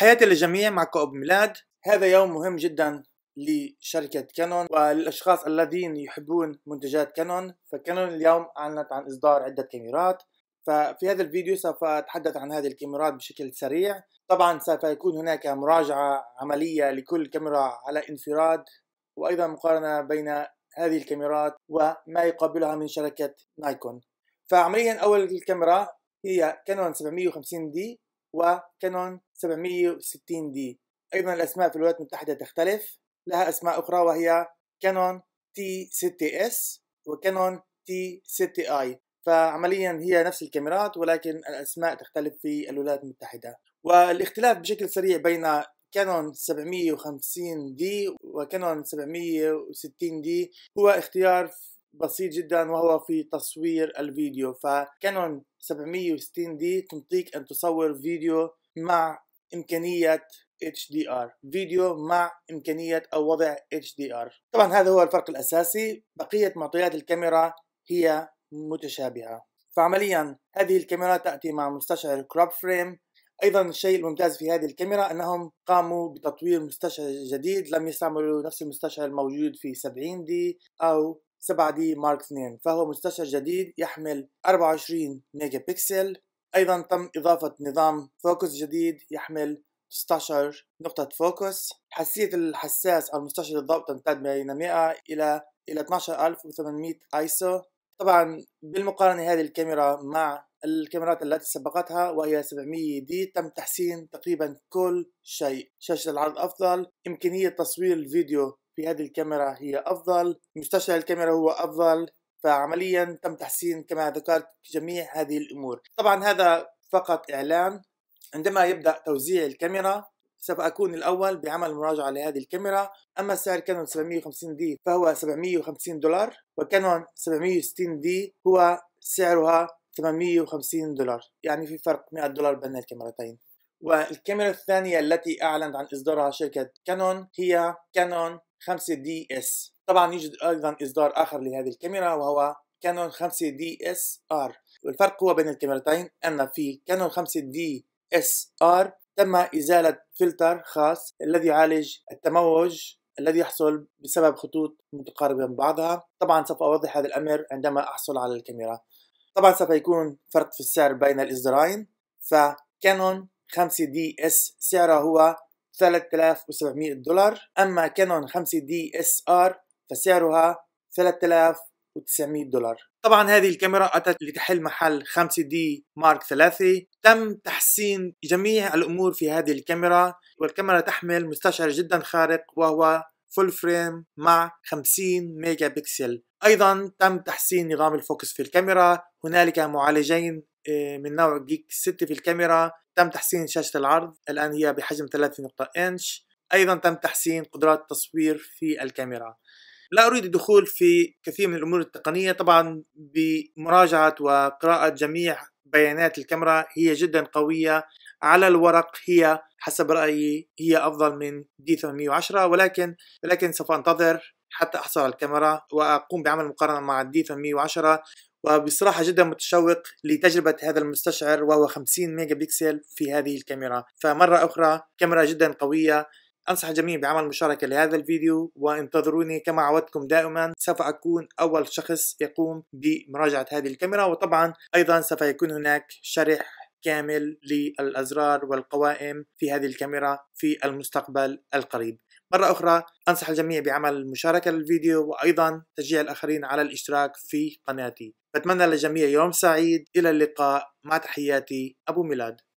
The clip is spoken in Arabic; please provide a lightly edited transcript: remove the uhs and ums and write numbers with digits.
حياة الجميع مع كوب ميلاد. هذا يوم مهم جدا لشركة كانون والأشخاص الذين يحبون منتجات كانون. فكانون اليوم أعلنت عن إصدار عدة كاميرات، ففي هذا الفيديو سوف أتحدث عن هذه الكاميرات بشكل سريع. طبعا سوف يكون هناك مراجعة عملية لكل كاميرا على انفراد، وأيضا مقارنة بين هذه الكاميرات وما يقابلها من شركة نايكون. فعمليا أول كاميرا هي كانون 750D وكانون 760D. أيضا الأسماء في الولايات المتحدة تختلف، لها أسماء أخرى وهي كانون T6S وكانون T6I. فعمليا هي نفس الكاميرات ولكن الأسماء تختلف في الولايات المتحدة. والاختلاف بشكل سريع بين كانون 750D وكانون 760D هو اختيار بسيط جدا وهو في تصوير الفيديو. فكانون 760D تمطيك أن تصور فيديو مع إمكانية HDR، فيديو مع إمكانية أو وضع HDR. طبعا هذا هو الفرق الأساسي، بقية معطيات الكاميرا هي متشابهة. فعمليا هذه الكاميرا تأتي مع مستشعر كروب فريم. أيضا الشيء الممتاز في هذه الكاميرا أنهم قاموا بتطوير مستشعر جديد، لم يستعملوا نفس المستشعر الموجود في 70D أو 7D مارك 2، فهو مستشعر جديد يحمل 24 ميجا بكسل. أيضا تم إضافة نظام فوكس جديد يحمل 16 نقطة فوكس. حساسية الحساس أو مستشعر الضوء تمتد بين 100 إلى 12800 ISO. طبعا بالمقارنة هذه الكاميرا مع الكاميرات التي سبقتها وهي 700D تم تحسين تقريبا كل شيء. شاشة العرض أفضل، إمكانية تصوير الفيديو في هذه الكاميرا هي أفضل، مستشعر الكاميرا هو أفضل. فعمليا تم تحسين كما ذكرت جميع هذه الأمور. طبعا هذا فقط إعلان. عندما يبدأ توزيع الكاميرا سوف أكون الأول بعمل مراجعة لهذه الكاميرا. أما سعر كانون 750D فهو $750 وكانون 760D هو سعرها $850، يعني في فرق $100 بين الكاميرتين. والكاميرا الثانية التي أعلنت عن إصدارها شركة كانون هي كانون 5DS. طبعا يوجد أيضا إصدار آخر لهذه الكاميرا وهو كانون 5DS R. والفرق هو بين الكاميرتين أن في كانون 5DS R تم إزالة فلتر خاص الذي يعالج التموج الذي يحصل بسبب خطوط متقاربة من بعضها. طبعا سوف أوضح هذا الأمر عندما أحصل على الكاميرا. طبعا سوف يكون فرق في السعر بين الإصدارين. فكانون 5DS سعره هو $3700، أما كانون 5DS R فسعرها $3900. طبعا هذه الكاميرا أتت لتحل محل 5D مارك 3. تم تحسين جميع الأمور في هذه الكاميرا، والكاميرا تحمل مستشعر جدا خارق وهو فول فريم مع 50 ميجا بكسل. أيضا تم تحسين نظام الفوكس في الكاميرا، هنالك معالجين من نوع DIGIC 6 في الكاميرا. تم تحسين شاشة العرض، الآن هي بحجم 3 نقطة إنش. أيضا تم تحسين قدرات التصوير في الكاميرا. لا أريد الدخول في كثير من الأمور التقنية. طبعا بمراجعة وقراءة جميع بيانات الكاميرا هي جدا قوية، على الورق هي حسب رأيي هي أفضل من D810، ولكن سوف أنتظر حتى أحصل على الكاميرا وأقوم بعمل مقارنة مع D810. وبصراحة جدا متشوق لتجربة هذا المستشعر وهو 50 ميجا بكسل في هذه الكاميرا. فمرة أخرى كاميرا جدا قوية. أنصح الجميع بعمل مشاركة لهذا الفيديو وانتظروني كما عودتكم دائما، سوف أكون أول شخص يقوم بمراجعة هذه الكاميرا. وطبعا أيضا سوف يكون هناك شرح كامل للأزرار والقوائم في هذه الكاميرا في المستقبل القريب. مرة أخرى أنصح الجميع بعمل مشاركة للفيديو وأيضا تشجيع الآخرين على الاشتراك في قناتي. بتمنى للجميع يوم سعيد، إلى اللقاء، مع تحياتي أبو ميلاد.